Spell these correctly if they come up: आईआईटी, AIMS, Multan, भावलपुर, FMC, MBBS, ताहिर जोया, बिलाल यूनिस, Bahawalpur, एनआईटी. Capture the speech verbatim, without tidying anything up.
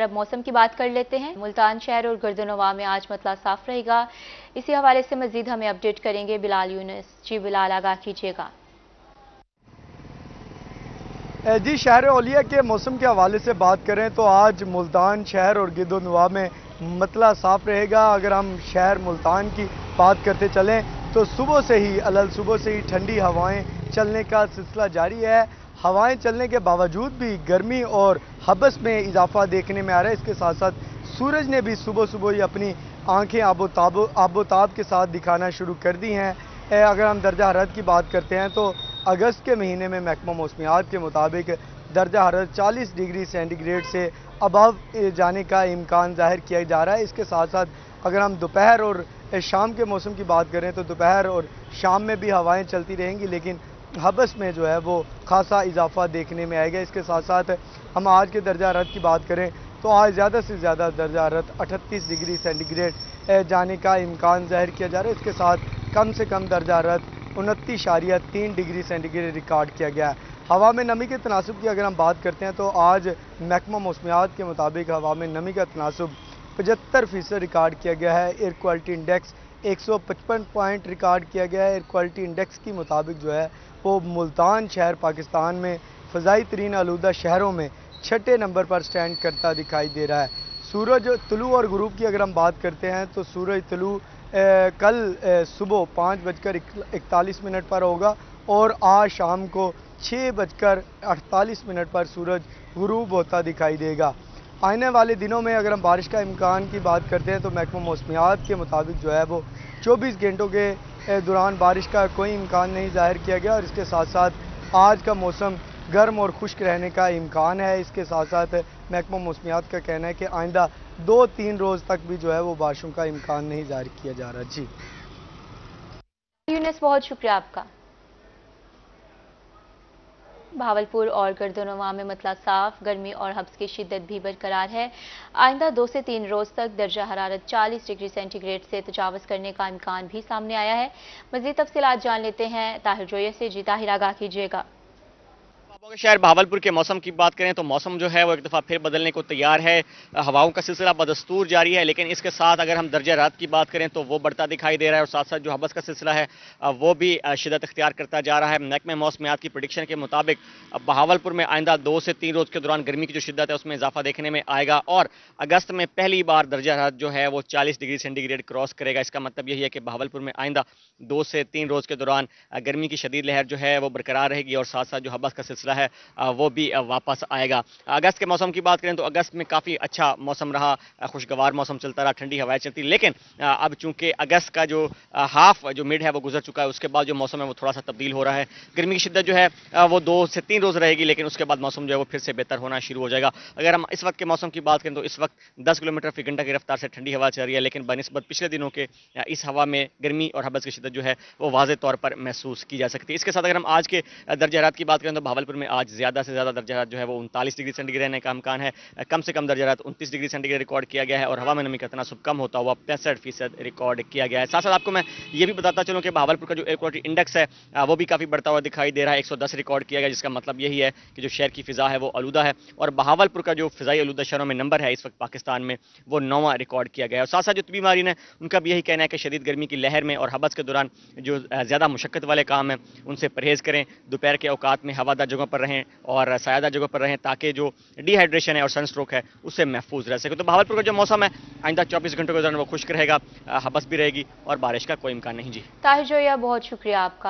और अब मौसम की बात कर लेते हैं। मुल्तान शहर और गर्दनवा में आज मतला साफ रहेगा। इसी हवाले से मजीद हमें अपडेट करेंगे बिलाल यूनिस। जी बिलाल, आगाह कीजिएगा। जी, शहर औलिया के मौसम के हवाले से बात करें तो आज मुल्तान शहर और गिदोनवा में मतला साफ रहेगा। अगर हम शहर मुल्तान की बात करते चलें तो सुबह से ही अलल सुबह से ही ठंडी हवाएं चलने का सिलसिला जारी है। हवाएं चलने के बावजूद भी गर्मी और हबस में इजाफा देखने में आ रहा है। इसके साथ साथ सूरज ने भी सुबह सुबह ही अपनी आँखें आबोताब आबोताब के साथ दिखाना शुरू कर दी हैं। अगर हम दर्जा हरारत की बात करते हैं तो अगस्त के महीने में महकमा मौसमियात के मुताबिक दर्जा हरारत चालीस डिग्री सेंटीग्रेड से अबव जाने का इम्कान जाहिर किया जा रहा है। इसके साथ साथ अगर हम दोपहर और शाम के मौसम की बात करें तो दोपहर और शाम में भी हवाएं चलती रहेंगी, लेकिन हबस में जो है वो खासा इजाफा देखने में आएगा। इसके साथ साथ हम आज के दर्जा हरारत की बात करें तो आज ज़्यादा से ज़्यादा दर्जा हरारत अठतीस डिग्री सेंटीग्रेड जाने का इम्कान जाहिर किया जा रहा है। इसके साथ कम से कम दर्जा हरारत उनतीस शारिया तीन डिग्री सेंटीग्रेड रिकॉर्ड किया गया है। हवा में नमी के तनासब की अगर हम बात करते हैं तो आज महकमा मौसमियात के मुताबिक हवा में नमी का तनासब पचहत्तर फीसद रिकॉर्ड किया गया है। एयर क्वालिटी इंडेक्स एक सौ पचपन पॉइंट रिकॉर्ड किया गया है। एयर क्वालिटी इंडेक्स के मुताबिक जो है वो मुल्तान शहर पाकिस्तान में फ़ज़ाई तरीन आलूदा शहरों में छठे नंबर पर स्टैंड करता दिखाई दे रहा है। सूरज तुलू और गुरूब की अगर हम बात करते हैं तो सूरज तुलू ए, कल सुबह पाँच बजकर इकतालीस मिनट पर होगा और आज शाम को छः बजकर अड़तालीस मिनट पर सूरज गुरूब होता दिखाई देगा। आने वाले दिनों में अगर हम बारिश का इम्कान की बात करते हैं तो महकमा मौसमियात के मुताबिक जो है वो चौबीस घंटों के दौरान बारिश का कोई इम्कान नहीं जाहिर किया गया। और इसके साथ साथ आज का मौसम गर्म और खुश्क रहने का इम्कान है। इसके साथ साथ महकमा मौसमियात का कहना है कि आइंदा दो तीन रोज़ तक भी जो है वो बारिशों का इम्कान नहीं जाहिर किया जा रहा। जी यूनिस, बहुत शुक्रिया आपका। भावलपुर और गर्दनवा में मतला साफ, गर्मी और हब्स की शिद्दत भी बरकरार है। आइंदा दो से तीन रोज़ तक दर्जा हरारत चालीस डिग्री सेंटीग्रेड से तजावज़ करने का इम्कान भी सामने आया है। मज़ीद तफसीलात जान लेते हैं ताहिर जोया से। जी ताहिर, आगाह कीजिएगा। शहर भावलपुर के मौसम की बात करें तो मौसम जो है वो एक दफ़ा फिर बदलने को तैयार है। हवाओं का सिलसिला बदस्तूर जारी है, लेकिन इसके साथ अगर हम दर्जा रात की बात करें तो वो बढ़ता दिखाई दे रहा है और साथ साथ जो हबस का सिलसिला है वो भी शिदत अख्तियार करता जा रहा है। महकमे मौसमियात की प्रडिक्शन के मुताबिक बहावलपुर में आइंदा दो से तीन रोज़ के दौरान गर्मी की जो शिद्दत है उसमें इजाफा देखने में आएगा और अगस्त में पहली बार दर्जा रात जो है वो चालीस डिग्री सेंटीग्रेड क्रॉस करेगा। इसका मतलब यही है कि बहावलपुर में आइंदा दो से तीन रोज़ के दौरान गर्मी की शदीद लहर जो है वो बरकरार रहेगी और साथ साथ जो हबस का सिलसिला है वो भी वापस आएगा। अगस्त के मौसम की बात करें तो अगस्त में काफ़ी अच्छा मौसम रहा, खुशगवार मौसम चलता रहा, ठंडी हवाएं चलती, लेकिन अब चूंकि अगस्त का जो हाफ जो मिड है वो गुजर चुका है, उसके बाद जो मौसम है वो थोड़ा सा तब्दील हो रहा है। गर्मी की शिद्दत जो है वो दो से तीन रोज़ रहेगी, लेकिन उसके बाद मौसम जो है वो फिर से बेहतर होना शुरू हो जाएगा। अगर हम इस वक्त के मौसम की बात करें तो इस वक्त दस किलोमीटर फी घंटा की रफ्तार से ठंडी हवा चल रही है, लेकिन बनिस्बत पिछले दिनों के इस हवा में गर्मी और हबस की शिद्दत जो है वो वाज़ेह तौर पर महसूस की जा सकती है। इसके साथ अगर हम आज के दर्जा हरारत की बात करें तो भावलपुर में आज ज्यादा से ज्यादा दर्जा हरारत जो है वो उनतालीस डिग्री सेंटीग्रेड रहने का इम्कान है। कम से कम दर्जा हरारत उनतीस डिग्री सेंटीग्रेड रिकॉर्ड किया गया है और हवा में नमी का तनासब कम होता हुआ पैंसठ फीसद रिकॉर्ड किया गया है। साथ साथ आपको मैं ये भी बताता चलूँ कि भावलपुर का जो एयर क्वालिटी इंडेक्स है वो भी काफ़ी बढ़ता हुआ दिखाई दे रहा है। एक सौ दस रिकॉर्ड किया गया, जिसका मतलब यही है कि जो शहर की फ़िज़ा है वो आलूदा है और बहावलपुर का जो फ़िज़ाई आलूदा शहरों में नंबर है इस वक्त पाकिस्तान में वो नौवां रिकॉर्ड किया गया है। और साथ साथ जो तबी माहरीन है उनका भी यही कहना है कि शदीद गर्मी की लहर में और हबस के दौरान जो ज़्यादा मशक्कत वाले काम हैं उनसे परहेज़ करें, दोपहर के औकात में हवादार जगहों पर रहें और सायादार जगहों पर रहें ताकि जो डिहाइड्रेशन है और सनस्ट्रोक है उससे महफूज रह सके। तो भावलपुर का जो मौसम है आइंदा चौबीस घंटों के दौरान वो खुश्क रहेगा, हबस भी रहेगी और बारिश का कोई इम्कान नहीं। जी ताहिर जोया, बहुत शुक्रिया आपका।